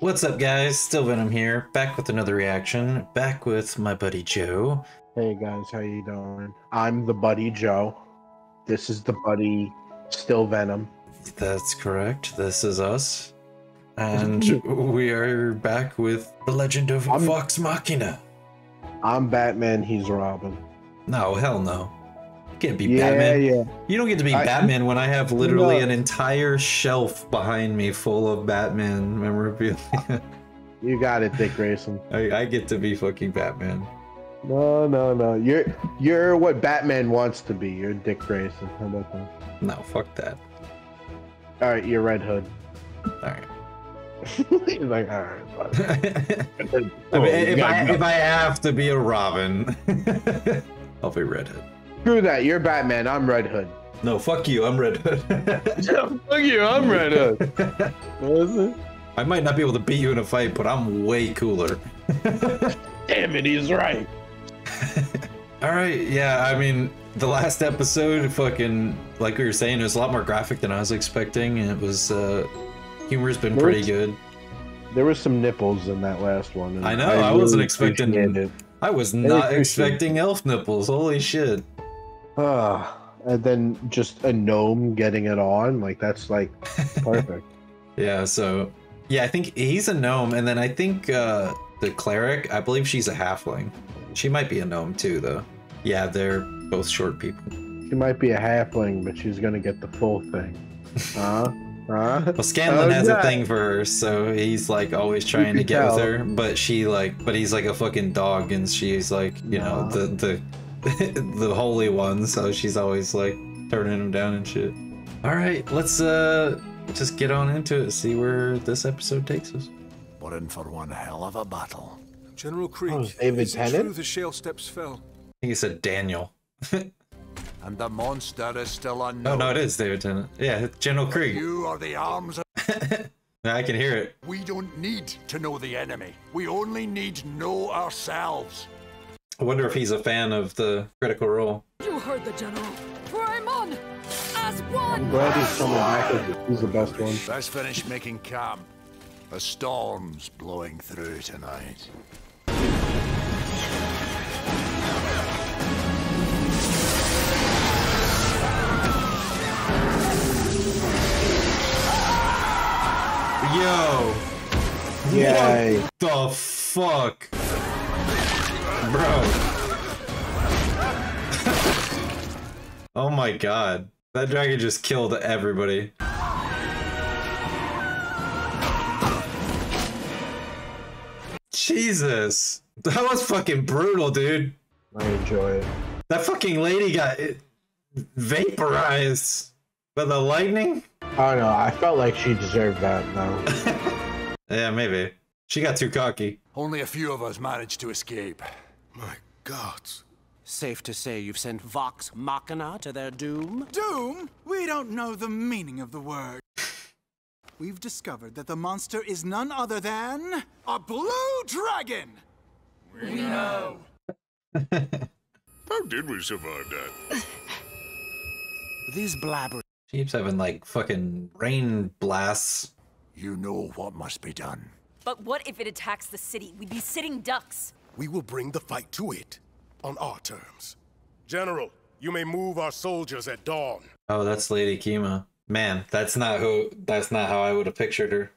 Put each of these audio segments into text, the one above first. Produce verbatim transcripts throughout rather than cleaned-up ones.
What's up, guys? Still Venom here, back with another reaction, back with my buddy Joe. Hey guys, how you doing? I'm the buddy Joe. This is the buddy Still Venom. That's correct. This is us. And we are back with the legend of I'm, Vox Machina. I'm Batman, he's Robin. No, hell no. You can't be yeah, Batman. Yeah. You don't get to be I, Batman when I have literally you know, an entire shelf behind me full of Batman memorabilia. You got it, Dick Grayson. I, I get to be fucking Batman. No, no, no. You're you're what Batman wants to be. You're Dick Grayson. How about that? No, fuck that. All right, you're Red Hood. All right. He's like, all right. Cool. I mean, if I if I have to be a Robin, I'll be Red Hood. Screw that. You're Batman. I'm Red Hood. No, fuck you. I'm Red Hood. No, fuck you. I'm Red Hood. What is it? I might not be able to beat you in a fight, but I'm way cooler. Damn it, he's right. All right. Yeah. I mean, the last episode, fucking, like we were saying, it was a lot more graphic than I was expecting, and it was. Uh, Humor's been there pretty was, good. There were some nipples in that last one. And I know. I, I really wasn't expecting. It. I was not expecting elf nipples. Holy shit! Uh, and then just a gnome getting it on, like that's like perfect. Yeah. So yeah, I think he's a gnome, and then I think uh, the cleric. I believe she's a halfling. She might be a gnome too, though. Yeah, they're both short people. She might be a halfling, but she's gonna get the full thing. Huh? Huh? Well, Scanlan oh, has yeah. a thing for her, so he's like always trying to get tell. with her, but she like, but he's like a fucking dog, and she's like, you nah. know, the the the holy one, so she's always like turning him down and shit. All right, let's uh just get on into it, see where this episode takes us. We're in for one hell of a battle. General Krieg. Oh, David Tennant. The shell steps fell. I think he said Daniel. And the monster is still unknown. Oh no, it is David Tennant. Yeah, General Krieg. You are the arms. I can hear it. We don't need to know the enemy. We only need know ourselves. I wonder if he's a fan of the Critical Role. You heard the general. For Amon, as one. I'm glad he's coming back. He's the best one. Let's finish making camp. A storm's blowing through tonight. Yo! Yay. What the fuck? Bro. Oh my god. That dragon just killed everybody. Jesus. That was fucking brutal, dude. I enjoy it. That fucking lady got it vaporized by the lightning? I don't know, I felt like she deserved that, though. Yeah, maybe. She got too cocky. Only a few of us managed to escape. My gods. Safe to say you've sent Vox Machina to their doom? Doom? We don't know the meaning of the word. We've discovered that the monster is none other than... a blue dragon! We know. How did we survive that? These blabbers... She keeps having, like, fucking rain blasts. You know what must be done. But what if it attacks the city? We'd be sitting ducks. We will bring the fight to it on our terms. General, you may move our soldiers at dawn. Oh, that's Lady Kima. Man, that's not who, that's not how I would have pictured her.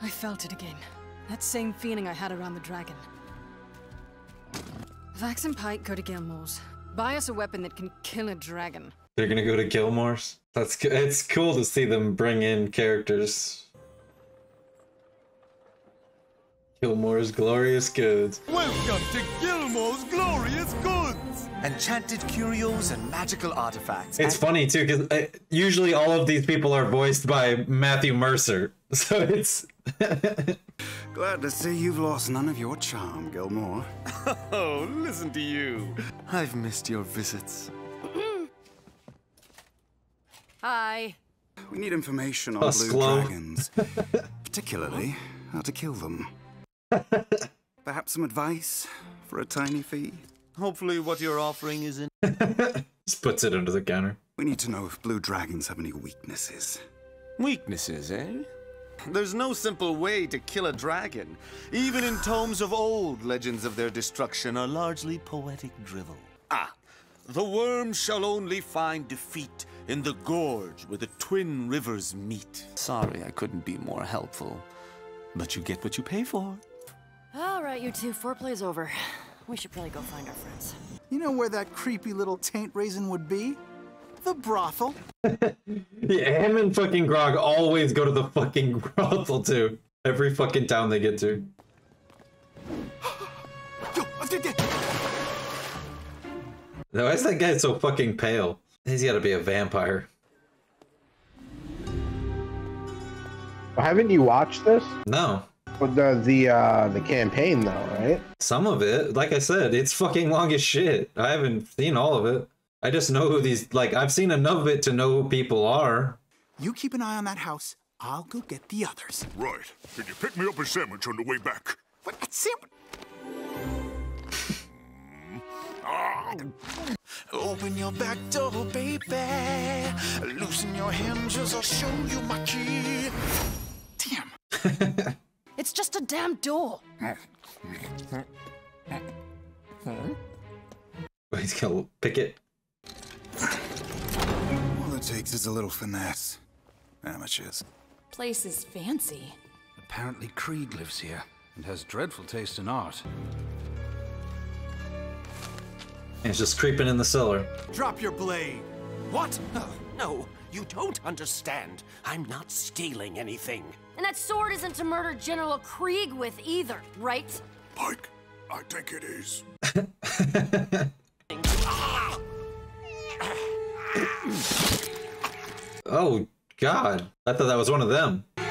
I felt it again. That same feeling I had around the dragon. Vax and Pike go to Gilmore's. Buy us a weapon that can kill a dragon. They're gonna go to Gilmore's? That's good. It's cool to see them bring in characters. Gilmore's Glorious Goods. Welcome to Gilmore's Glorious Goods! Enchanted curios and magical artifacts. It's funny too, because usually all of these people are voiced by Matthew Mercer. So it's... Glad to see you've lost none of your charm, Gilmore. Oh, listen to you. I've missed your visits. Hi. We need information on oh, blue slow. dragons, particularly how to kill them. Perhaps some advice for a tiny fee? Hopefully what you're offering is in... Just puts it under the counter. We need to know if blue dragons have any weaknesses. Weaknesses, eh? There's no simple way to kill a dragon. Even in tomes of old, legends of their destruction are largely poetic drivel. Ah, the worm shall only find defeat in the gorge where the twin rivers meet. Sorry, I couldn't be more helpful. But you get what you pay for. All right, you two, foreplay's over. We should probably go find our friends. You know where that creepy little taint raisin would be? The brothel. Yeah, him and fucking Grog always go to the fucking brothel too. Every fucking town they get to. Now, why is that guy so fucking pale? He's gotta be a vampire. Haven't you watched this? No. But the the uh, the campaign though, right? Some of it, like I said, it's fucking long as shit. I haven't seen all of it. I just know who these, like, I've seen enough of it to know who people are. You keep an eye on that house. I'll go get the others. Right. Can you pick me up a sandwich on the way back? What? A sandwich? Open your back door, baby. Loosen your hinges, I'll show you my key. Damn. It's just a damn door. He's gonna pick it. All it takes is a little finesse. Amateurs. Place is fancy. Apparently Krieg lives here and has dreadful taste in art. And it's just creeping in the cellar. Drop your blade. What? No, no, you don't understand. I'm not stealing anything. And that sword isn't to murder General Krieg with either, right? Pike, I think it is. Oh, God. I thought that was one of them. Uh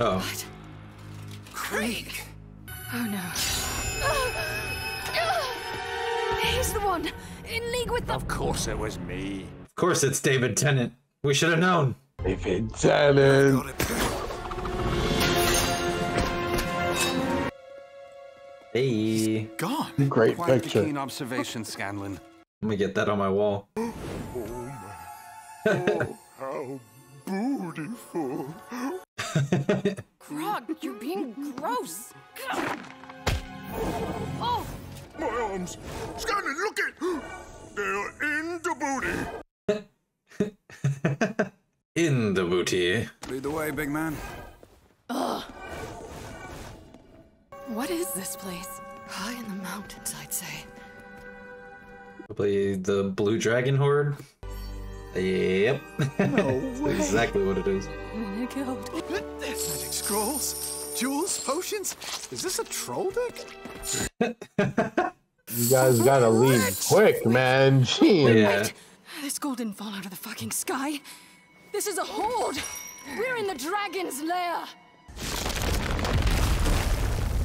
oh. Krieg! Oh, no. He's the one in league with the... Of course it was me. Of course it's David Tennant. We should have known. David Tennant. Hey. He's gone. Great quite picture. Quite a keen observation, Scanlan. Let me get that on my wall. Oh, how beautiful. Grog, you're being gross. Oh. My arms. Scanlan, look it. They're in the booty. In the booty. Lead the way, big man. Ugh. What is this place? High in the mountains, I'd say. Probably the Blue Dragon Horde. Yep. No way. Exactly what it is. Magic scrolls, jewels, potions. Is this a troll deck? You guys gotta leave quick, man. Jeez. Yeah. This gold didn't fall out of the fucking sky. This is a horde. We're in the dragon's lair.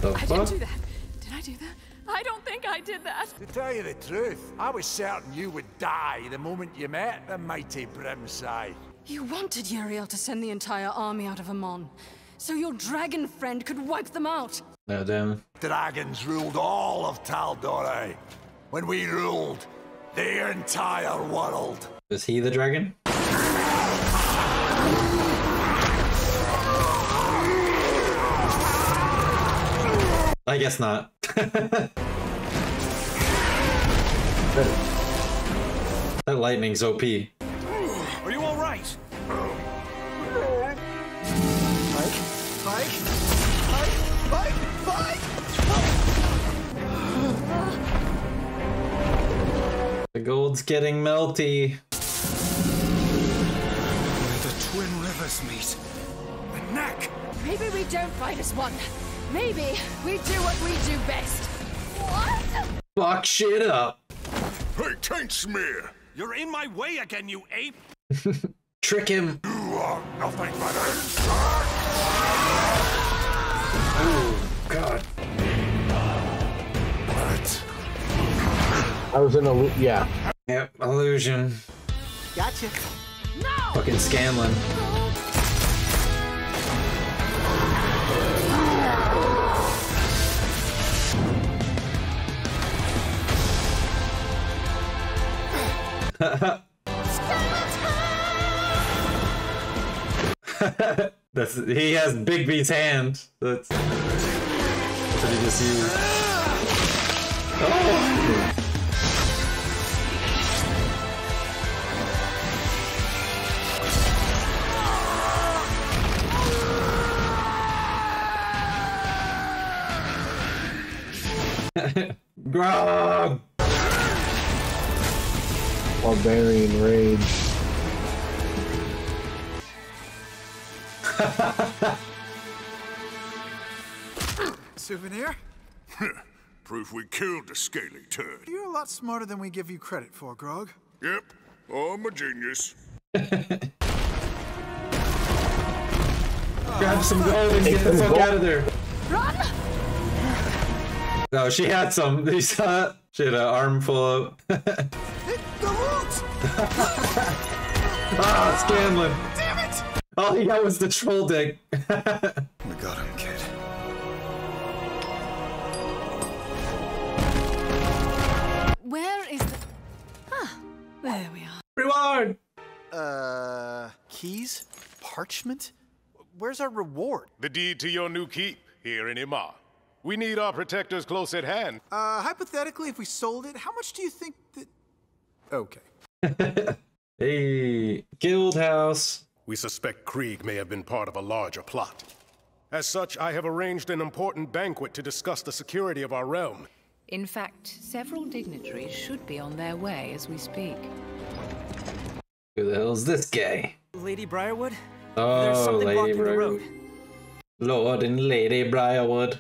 The I fuck? Didn't do that. Did I do that? I don't think I did that. To tell you the truth, I was certain you would die the moment you met the mighty Brimsai. You wanted Yuriel to send the entire army out of Amon, so your dragon friend could wipe them out. No, damn. Dragons ruled all of Tal'Dorei. When we ruled the entire world. Is he the dragon? I guess not. That lightning's O P. Are you all right? Pike, Pike, Pike, Pike, Pike. The gold's getting melty. The twin rivers meet. The neck. Maybe we don't fight as one. Maybe we do what we do best. What? Fuck shit up. Hey, taint smear! You're in my way again, you ape! Trick him. You are nothing but a shark! Oh, God. What? I was in a loop, yeah. Yep, illusion. Gotcha. No! Fucking Scanlan. That's, he has Bigby's hand. That's, that's what he just used. Oh! Grog! Barbarian rage. Souvenir? Proof we killed the scaly turd. You're a lot smarter than we give you credit for, Grog. Yep, I'm a genius. Grab some gold and get the fuck out of there. Run! No, she had some. They saw it. She had an armful of. Hit the roots! Ah, Scanlan! Damn it! All he got was the troll dick. We got him, kid. Where is the? Ah, there we are. Reward. Uh, keys, parchment. Where's our reward? The deed to your new keep here in Ima. We need our protectors close at hand. Uh, hypothetically, if we sold it, how much do you think that... Okay. Hey, guild house. We suspect Krieg may have been part of a larger plot. As such, I have arranged an important banquet to discuss the security of our realm. In fact, several dignitaries should be on their way as we speak. Who the hell's this guy? Lady Briarwood? Oh, there's something Lady blocking Briarwood. The road. Lord and Lady Briarwood.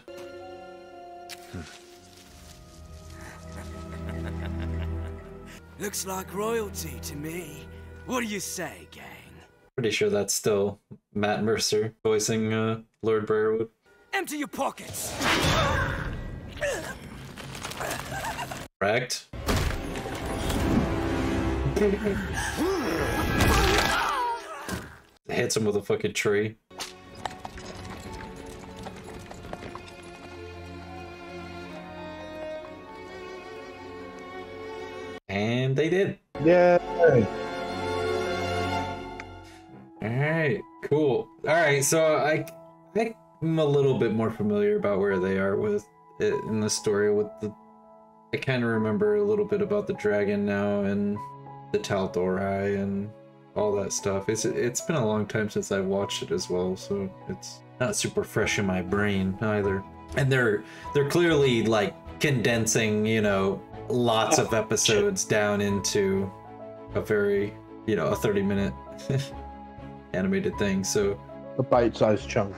Looks like royalty to me. What do you say, gang? Pretty sure that's still Matt Mercer voicing uh, Lord Briarwood. Empty your pockets! Correct. Hits him with a fucking tree. And they did. Yeah. All right. Cool. All right. So I, I'm a little bit more familiar about where they are with it in the story. With the, I kind of remember a little bit about the dragon now and the Tal'Dorei and all that stuff. It's it's been a long time since I watched it as well, so it's not super fresh in my brain either. And they're they're clearly like condensing, you know. Lots of episodes down into a very, you know, a thirty minute animated thing. So a bite-sized chunk.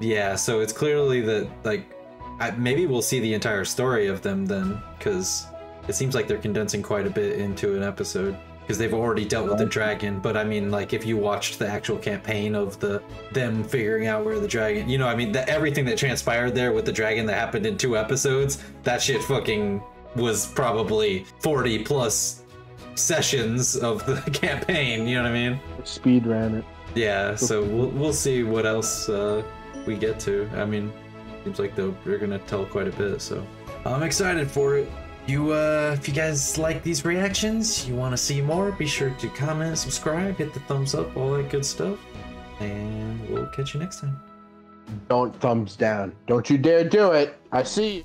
Yeah. So it's clearly that, like, I, maybe we'll see the entire story of them then, because it seems like they're condensing quite a bit into an episode. Because they've already dealt with the dragon, but I mean, like, if you watched the actual campaign of the them figuring out where the dragon, you know, I mean, the, everything that transpired there with the dragon that happened in two episodes, that shit fucking. Was probably forty plus sessions of the campaign, you know what I mean? Speed ran it. Yeah, so we'll, we'll see what else uh, we get to. I mean, seems like they're gonna tell quite a bit, so. I'm excited for it. You, uh, if you guys like these reactions, you wanna see more, be sure to comment, subscribe, hit the thumbs up, all that good stuff. And we'll catch you next time. Don't thumbs down. Don't you dare do it. I see you.